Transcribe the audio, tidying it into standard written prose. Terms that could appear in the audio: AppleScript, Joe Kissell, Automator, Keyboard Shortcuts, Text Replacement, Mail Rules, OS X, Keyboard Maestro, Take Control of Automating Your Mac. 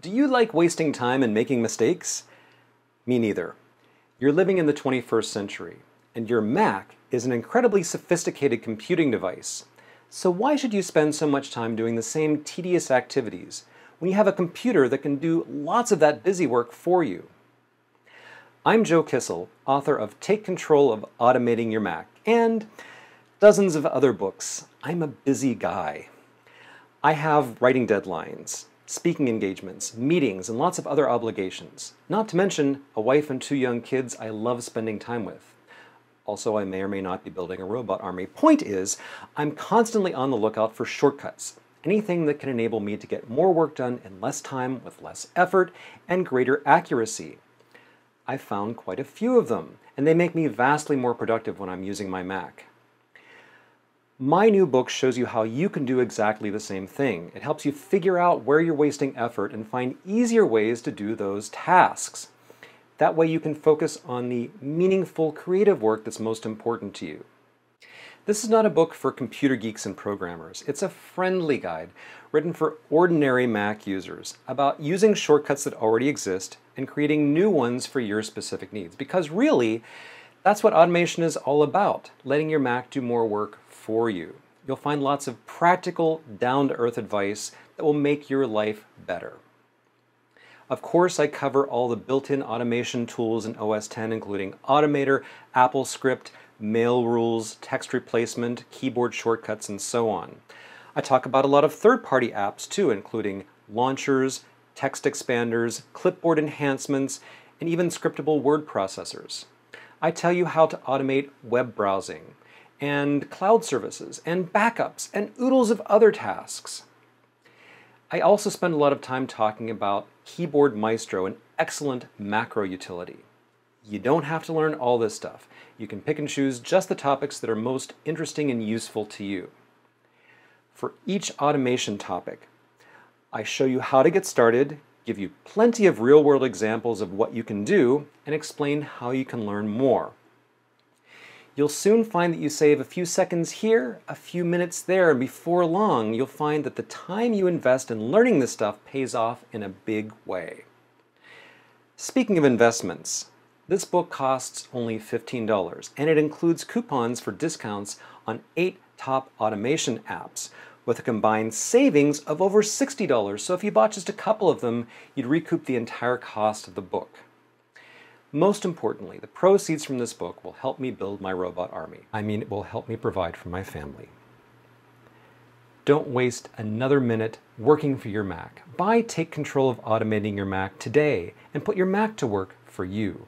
Do you like wasting time and making mistakes? Me neither. You're living in the 21st century, and your Mac is an incredibly sophisticated computing device. So why should you spend so much time doing the same tedious activities when you have a computer that can do lots of that busy work for you? I'm Joe Kissell, author of Take Control of Automating Your Mac, and dozens of other books. I'm a busy guy. I have writing deadlines, speaking engagements, meetings, and lots of other obligations. Not to mention a wife and two young kids I love spending time with. Also, I may or may not be building a robot army. Point is, I'm constantly on the lookout for shortcuts. Anything that can enable me to get more work done in less time, with less effort, and greater accuracy. I've found quite a few of them, and they make me vastly more productive when I'm using my Mac. My new book shows you how you can do exactly the same thing. It helps you figure out where you're wasting effort and find easier ways to do those tasks. That way you can focus on the meaningful creative work that's most important to you. This is not a book for computer geeks and programmers. It's a friendly guide written for ordinary Mac users about using shortcuts that already exist and creating new ones for your specific needs. Because really, that's what automation is all about, letting your Mac do more work for you. You'll find lots of practical, down-to-earth advice that will make your life better. Of course, I cover all the built-in automation tools in OS X, including Automator, AppleScript, Mail Rules, Text Replacement, Keyboard Shortcuts, and so on. I talk about a lot of third-party apps too, including launchers, text expanders, clipboard enhancements, and even scriptable word processors. I tell you how to automate web browsing, and cloud services, and backups, and oodles of other tasks. I also spend a lot of time talking about Keyboard Maestro, an excellent macro utility. You don't have to learn all this stuff. You can pick and choose just the topics that are most interesting and useful to you. For each automation topic, I show you how to get started, give you plenty of real-world examples of what you can do, and explain how you can learn more. You'll soon find that you save a few seconds here, a few minutes there, and before long, you'll find that the time you invest in learning this stuff pays off in a big way. Speaking of investments, this book costs only $15, and it includes coupons for discounts on 8 top automation apps, with a combined savings of over $60, so if you bought just a couple of them, you'd recoup the entire cost of the book. Most importantly, the proceeds from this book will help me build my robot army. I mean, it will help me provide for my family. Don't waste another minute working for your Mac. Buy Take Control of Automating Your Mac today and put your Mac to work for you.